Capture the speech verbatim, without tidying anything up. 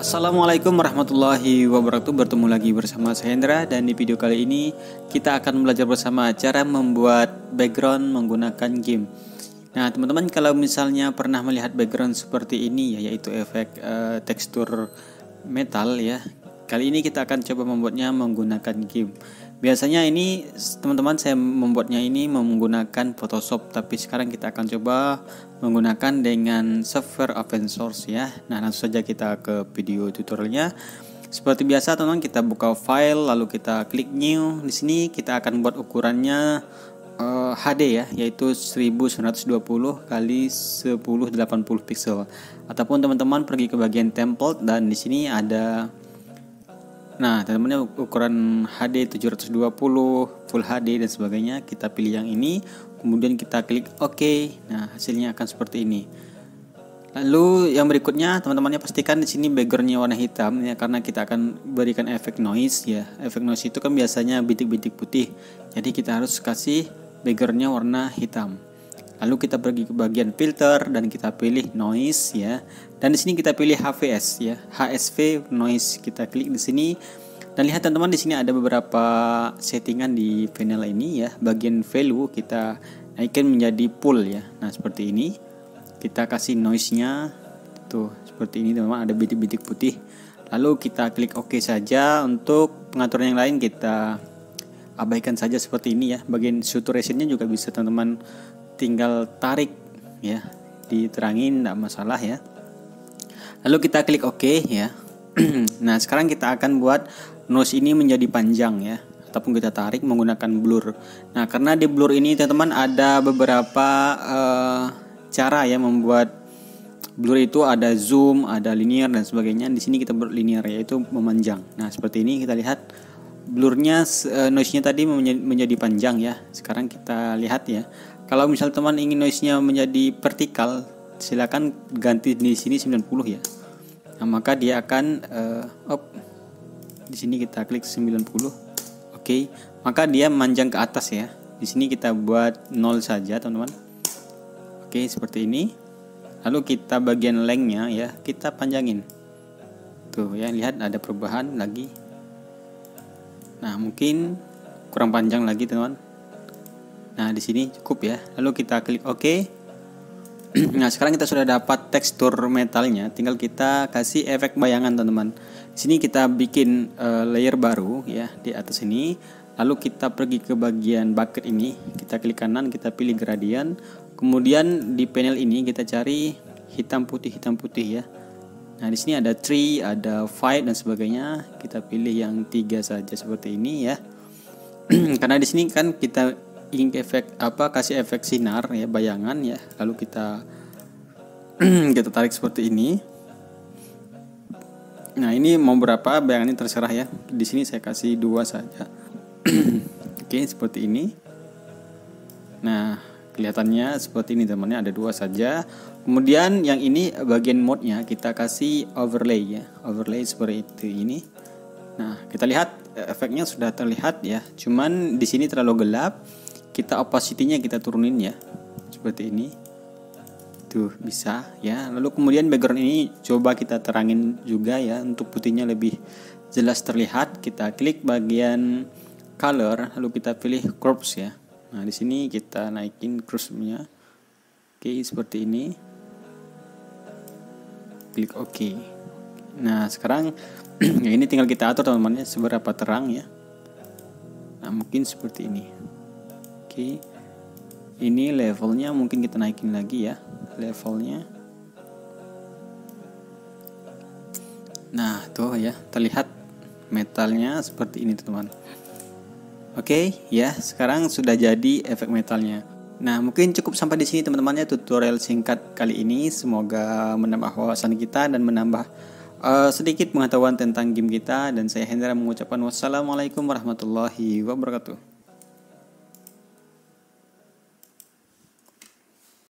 Assalamualaikum warahmatullahi wabarakatuh. Bertemu lagi bersama saya Hendra, dan di video kali ini kita akan belajar bersama cara membuat background menggunakan GIMP. Nah teman-teman, kalau misalnya pernah melihat background seperti ini ya, yaitu efek eh, tekstur metal ya. Kali ini kita akan coba membuatnya menggunakan GIMP. Biasanya ini teman-teman saya membuatnya ini menggunakan Photoshop, tapi sekarang kita akan coba menggunakan dengan software open source ya. Nah langsung saja kita ke video tutorialnya. Seperti biasa teman-teman, kita buka file lalu kita klik new. Di sini kita akan buat ukurannya uh, H D ya, yaitu seribu seratus dua puluh kali seribu delapan puluh pixel. Ataupun teman-teman pergi ke bagian template dan di sini ada. Nah teman-teman, ukuran H D tujuh ratus dua puluh, Full H D dan sebagainya. Kita pilih yang ini, kemudian kita klik OK. Nah hasilnya akan seperti ini. Lalu yang berikutnya teman-temannya, pastikan di sini backgroundnya warna hitam ya, karena kita akan berikan efek noise ya. Efek noise itu kan biasanya bintik-bintik putih, jadi kita harus kasih backgroundnya warna hitam. Lalu kita pergi ke bagian filter dan kita pilih noise ya. Dan di sini kita pilih H V S ya, H S V noise. Kita klik di sini dan lihat teman-teman, di sini ada beberapa settingan di panel ini ya. Bagian value kita naikkan menjadi full ya. Nah seperti ini, kita kasih noise-nya tuh seperti ini teman-teman, ada bintik-bintik putih. Lalu kita klik OK saja. Untuk pengaturan yang lain kita abaikan saja seperti ini ya. Bagian saturation-nya juga bisa teman-teman tinggal tarik ya, diterangin tidak masalah ya. Lalu kita klik OK ya. Nah sekarang kita akan buat nose ini menjadi panjang ya, ataupun kita tarik menggunakan blur. Nah karena di blur ini teman-teman ada beberapa uh, cara ya membuat blur itu, ada zoom, ada linear dan sebagainya. Di sini kita buat linear, yaitu memanjang. Nah seperti ini, kita lihat blurnya, uh, noise-nya tadi menjadi panjang ya. Sekarang kita lihat ya. Kalau misal teman ingin noise-nya menjadi vertikal, silakan ganti di sini sembilan puluh ya. Nah, maka dia akan uh, up. Di sini kita klik sembilan puluh. Oke, okay. Maka dia memanjang ke atas ya. Di sini kita buat nol saja, teman-teman. Oke, okay, seperti ini. Lalu kita bagian length-nya ya, kita panjangin. Tuh ya, lihat ada perubahan lagi. Nah, mungkin kurang panjang lagi, teman-teman. Nah di sini cukup ya. Lalu kita klik OK. Nah sekarang kita sudah dapat tekstur metalnya. Tinggal kita kasih efek bayangan teman-teman. Di sini kita bikin uh, layer baru ya di atas ini. Lalu kita pergi ke bagian bucket ini. Kita klik kanan, kita pilih gradient. Kemudian di panel ini kita cari hitam putih hitam putih ya. Nah di sini ada tree, ada five dan sebagainya. Kita pilih yang tiga saja seperti ini ya. Karena di sini kan kita ingin efek apa, kasih efek sinar ya, bayangan ya. Lalu kita kita tarik seperti ini. Nah ini mau berapa bayangannya terserah ya. Di sini saya kasih dua saja. Oke seperti ini. Nah kelihatannya seperti ini temannya, ada dua saja. Kemudian yang ini bagian mode-nya kita kasih overlay ya, overlay seperti itu ini. Nah kita lihat efeknya sudah terlihat ya. Cuman di sini terlalu gelap. Kita opacity-nya kita turunin ya. Seperti ini. Tuh, bisa ya. Lalu kemudian background ini coba kita terangin juga ya, untuk putihnya lebih jelas terlihat. Kita klik bagian color, lalu kita pilih curves ya. Nah, di sini kita naikin curves-nya. Oke, seperti ini. Klik OK. Nah, sekarang ya ini tinggal kita atur teman-teman ya, seberapa terang ya. Nah, mungkin seperti ini. Oke, ini levelnya mungkin kita naikin lagi ya, levelnya. Nah tuh ya, terlihat metalnya seperti ini teman. Oke ya, sekarang sudah jadi efek metalnya. Nah mungkin cukup sampai di sini teman-teman ya, tutorial singkat kali ini. Semoga menambah wawasan kita dan menambah uh, sedikit pengetahuan tentang GIMP kita. Dan saya Hendra mengucapkan wassalamualaikum warahmatullahi wabarakatuh.